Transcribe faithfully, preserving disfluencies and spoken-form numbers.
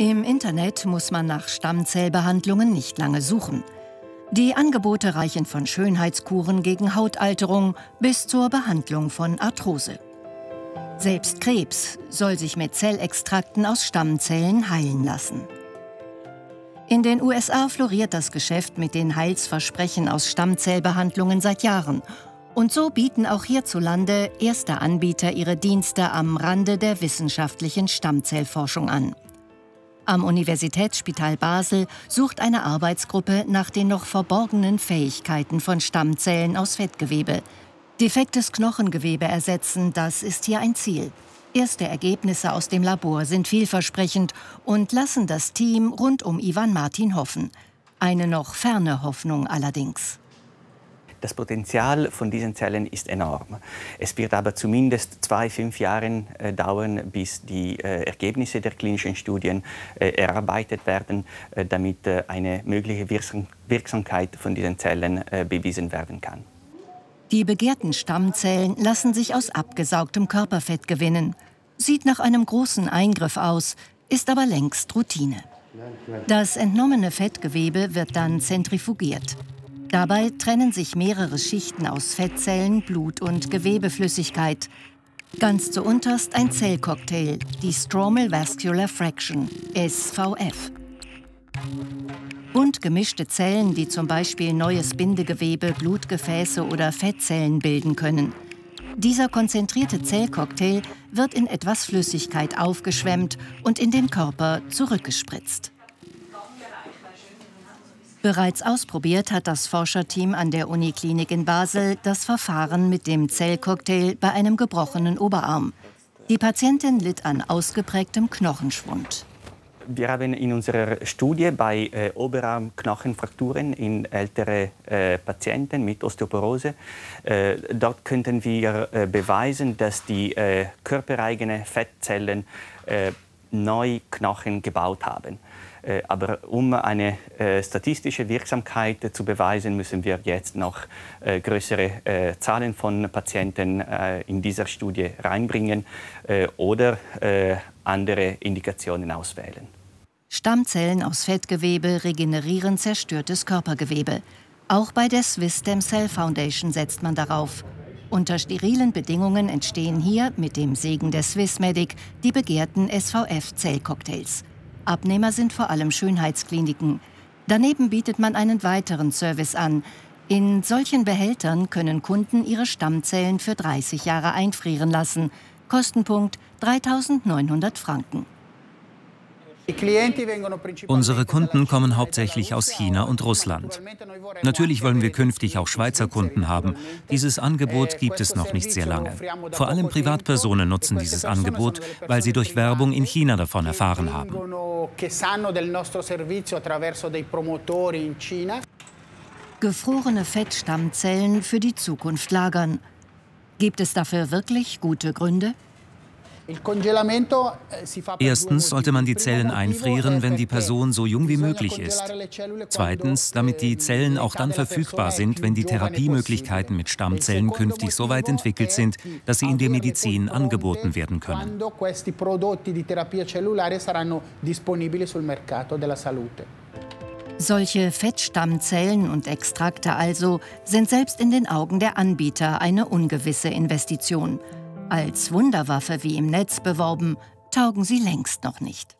Im Internet muss man nach Stammzellbehandlungen nicht lange suchen. Die Angebote reichen von Schönheitskuren gegen Hautalterung bis zur Behandlung von Arthrose. Selbst Krebs soll sich mit Zellextrakten aus Stammzellen heilen lassen. In den U S A floriert das Geschäft mit den Heilsversprechen aus Stammzellbehandlungen seit Jahren. Und so bieten auch hierzulande erste Anbieter ihre Dienste am Rande der wissenschaftlichen Stammzellforschung an. Am Universitätsspital Basel sucht eine Arbeitsgruppe nach den noch verborgenen Fähigkeiten von Stammzellen aus Fettgewebe. Defektes Knochengewebe ersetzen, das ist hier ein Ziel. Erste Ergebnisse aus dem Labor sind vielversprechend und lassen das Team rund um Ivan Martin hoffen. Eine noch ferne Hoffnung allerdings. Das Potenzial von diesen Zellen ist enorm. Es wird aber zumindest zwei, fünf Jahre äh, dauern, bis die äh, Ergebnisse der klinischen Studien äh, erarbeitet werden, äh, damit äh, eine mögliche Wirksam- Wirksamkeit von diesen Zellen äh, bewiesen werden kann. Die begehrten Stammzellen lassen sich aus abgesaugtem Körperfett gewinnen. Sieht nach einem großen Eingriff aus, ist aber längst Routine. Das entnommene Fettgewebe wird dann zentrifugiert. Dabei trennen sich mehrere Schichten aus Fettzellen, Blut und Gewebeflüssigkeit. Ganz zuunterst ein Zellcocktail, die Stromal Vascular Fraction, S V F. Bunt gemischte Zellen, die zum Beispiel neues Bindegewebe, Blutgefäße oder Fettzellen bilden können. Dieser konzentrierte Zellcocktail wird in etwas Flüssigkeit aufgeschwemmt und in den Körper zurückgespritzt. Bereits ausprobiert hat das Forscherteam an der Uniklinik in Basel das Verfahren mit dem Zellcocktail bei einem gebrochenen Oberarm. Die Patientin litt an ausgeprägtem Knochenschwund. Wir haben in unserer Studie bei äh, Oberarmknochenfrakturen in ältere äh, Patienten mit Osteoporose, äh, dort könnten wir äh, beweisen, dass die äh, körpereigenen Fettzellen äh, neue Knochen gebaut haben. Äh, aber um eine äh, statistische Wirksamkeit äh, zu beweisen, müssen wir jetzt noch äh, größere äh, Zahlen von Patienten äh, in dieser Studie reinbringen äh, oder äh, andere Indikationen auswählen. Stammzellen aus Fettgewebe regenerieren zerstörtes Körpergewebe. Auch bei der Swiss Stem Cell Foundation setzt man darauf. Unter sterilen Bedingungen entstehen hier mit dem Segen der Swiss Medic die begehrten S V F-Zellcocktails. Abnehmer sind vor allem Schönheitskliniken. Daneben bietet man einen weiteren Service an. In solchen Behältern können Kunden ihre Stammzellen für dreißig Jahre einfrieren lassen. Kostenpunkt dreitausendneunhundert Franken. Unsere Kunden kommen hauptsächlich aus China und Russland. Natürlich wollen wir künftig auch Schweizer Kunden haben. Dieses Angebot gibt es noch nicht sehr lange. Vor allem Privatpersonen nutzen dieses Angebot, weil sie durch Werbung in China davon erfahren haben. Gefrorene Fettstammzellen für die Zukunft lagern. Gibt es dafür wirklich gute Gründe? Erstens sollte man die Zellen einfrieren, wenn die Person so jung wie möglich ist. Zweitens, damit die Zellen auch dann verfügbar sind, wenn die Therapiemöglichkeiten mit Stammzellen künftig so weit entwickelt sind, dass sie in der Medizin angeboten werden können. Solche Fettstammzellen und Extrakte also sind selbst in den Augen der Anbieter eine ungewisse Investition. Als Wunderwaffe wie im Netz beworben, taugen sie längst noch nicht.